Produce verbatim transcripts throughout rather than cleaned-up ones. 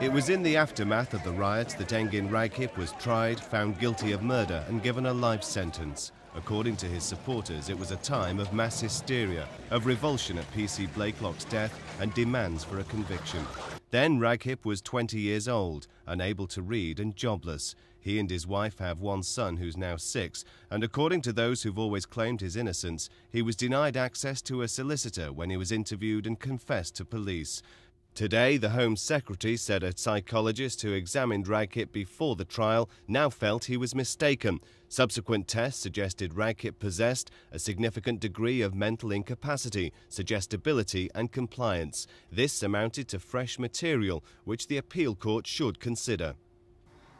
It was in the aftermath of the riots that Engin Raghip was tried, found guilty of murder and given a life sentence. According to his supporters, it was a time of mass hysteria, of revulsion at P C Blakelock's death and demands for a conviction. Then Raghip was twenty years old, unable to read and jobless. He and his wife have one son who's now six, and according to those who've always claimed his innocence, he was denied access to a solicitor when he was interviewed and confessed to police. Today, the Home Secretary said a psychologist who examined Raghip before the trial now felt he was mistaken. Subsequent tests suggested Raghip possessed a significant degree of mental incapacity, suggestibility and compliance. This amounted to fresh material, which the appeal court should consider.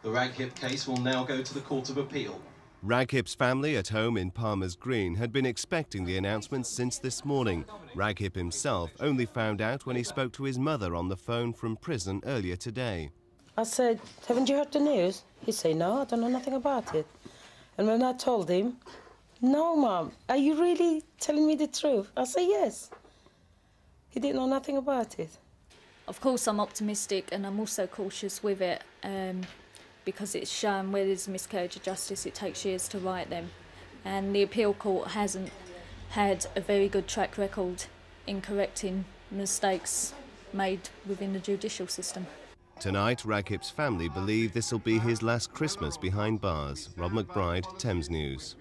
The Raghip case will now go to the Court of Appeal. Raghip's family at home in Palmer's Green had been expecting the announcement since this morning. Raghip himself only found out when he spoke to his mother on the phone from prison earlier today. I said, haven't you heard the news? He said, no, I don't know nothing about it. And when I told him, no, Mum, are you really telling me the truth? I said, yes. He didn't know nothing about it. Of course, I'm optimistic and I'm also cautious with it. Um, because it's shown where there's a miscarriage of justice, it takes years to right them. And the appeal court hasn't had a very good track record in correcting mistakes made within the judicial system. Tonight, Raghip's family believe this will be his last Christmas behind bars. Rob McBride, Thames News.